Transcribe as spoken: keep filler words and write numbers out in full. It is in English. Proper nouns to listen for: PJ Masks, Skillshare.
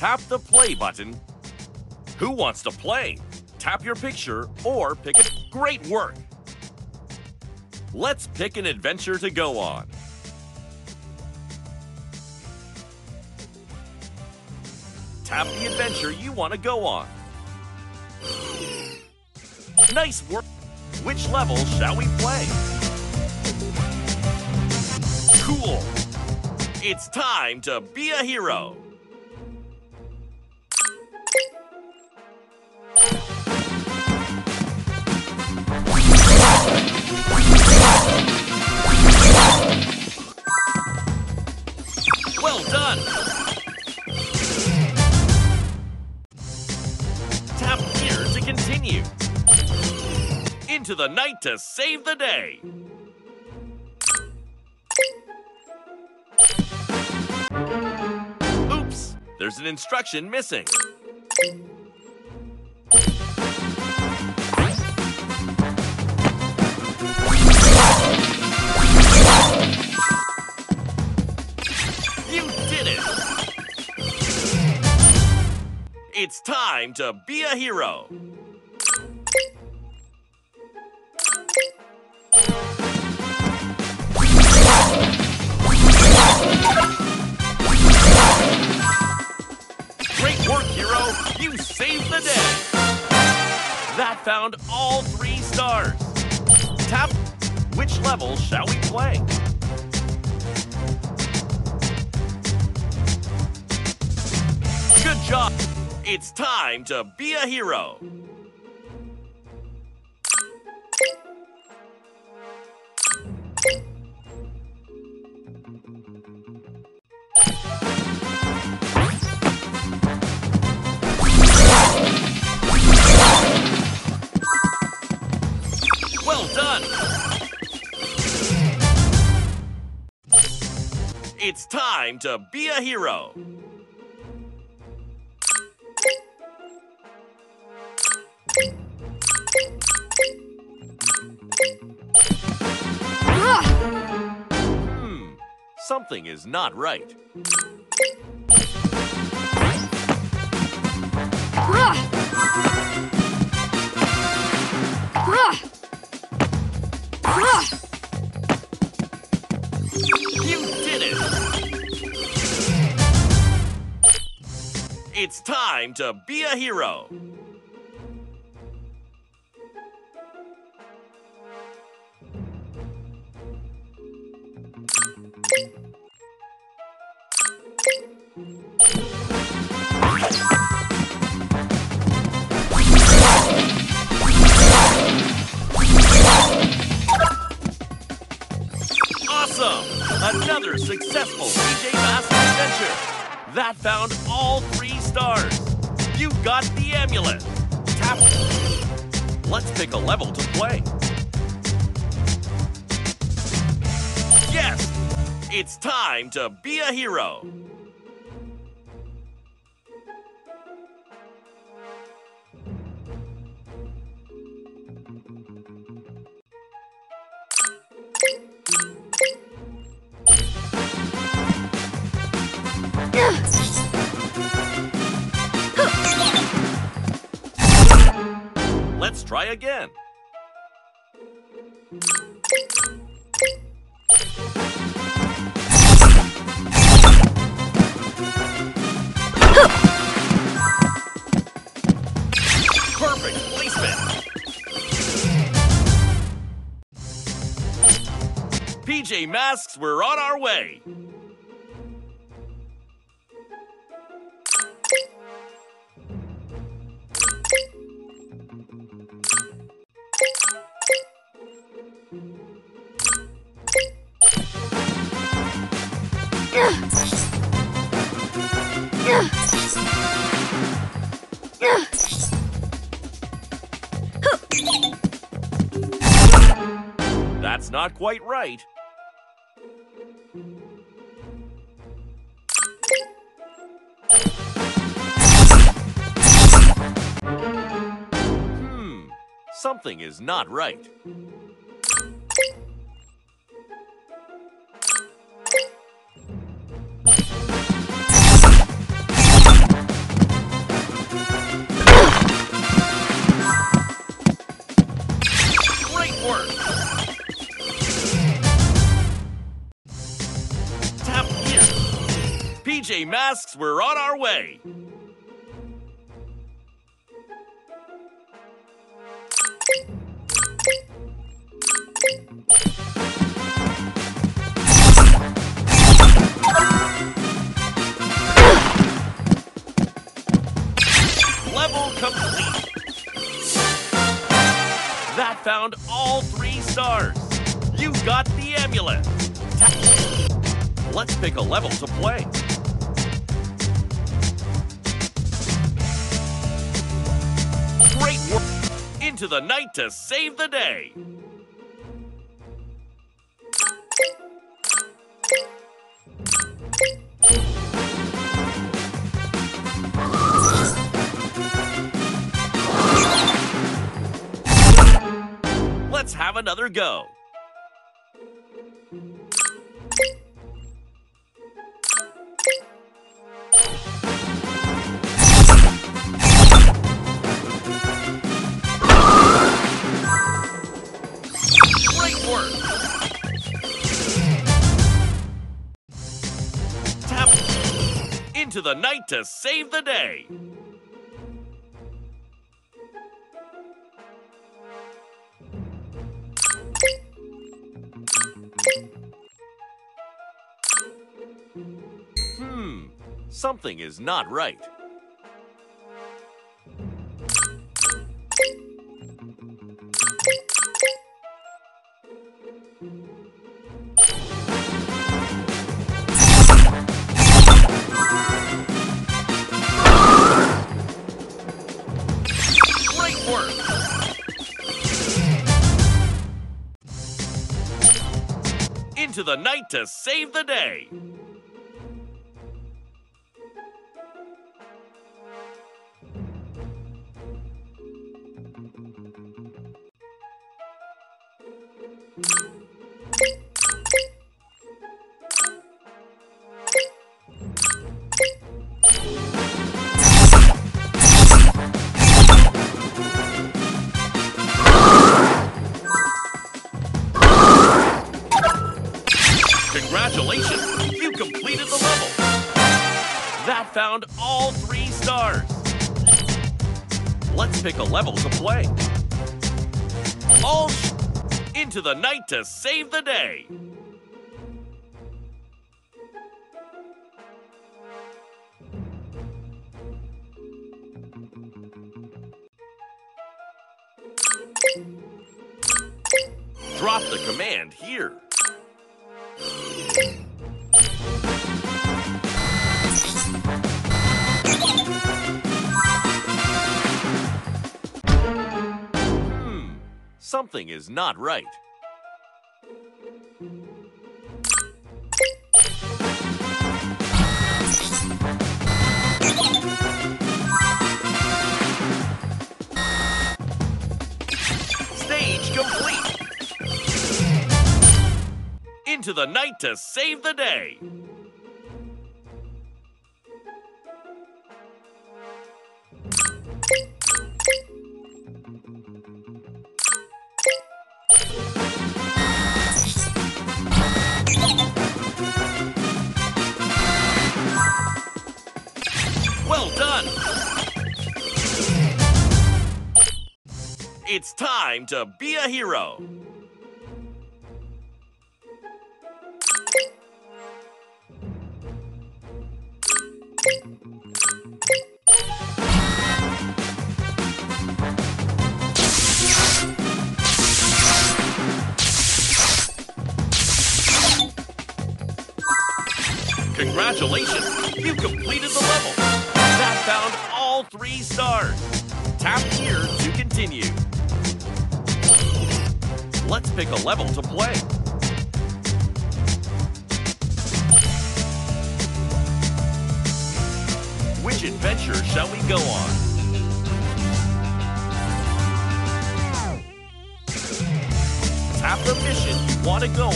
Tap the play button. Who wants to play? Tap your picture or pick a... Great work! Let's pick an adventure to go on. Tap the adventure you want to go on. Nice work! Which level shall we play? Cool! It's time to be a hero! Well done! Tap here to continue. Into the night to save the day. Oops, there's an instruction missing. It's time to be a hero! Great work, hero! You saved the day! That found all three stars! Tap, which level shall we play? Good job! It's time to be a hero! Well done! It's time to be a hero! Hmm, something is not right. You did it! It's time to be a hero! Another successful P J Masks adventure! That found all three stars! You got the amulet! Tap it! Let's pick a level to play! Yes! It's time to be a hero! Let's try again. Perfect placement. P J Masks, we're on our way. That's not quite right. Hmm, something is not right. P J Masks, we're on our way! Level complete! That found all three stars! You got the amulet! Let's pick a level to play. Great work! Into the night to save the day! Let's have another go! Tap into the night to save the day. Hmm, something is not right. Into the night to save the day. Congratulations! You completed the level! That found all three stars! Let's pick a level to play. All sh into the night to save the day! Drop the command here. Hmm, something is not right. Stage complete! Into the night to save the day. Well done. It's time to be a hero. Congratulations! You completed the level! That found all three stars! Tap here to continue. Let's pick a level to play. Which adventure shall we go on? Tap the mission you want to go on.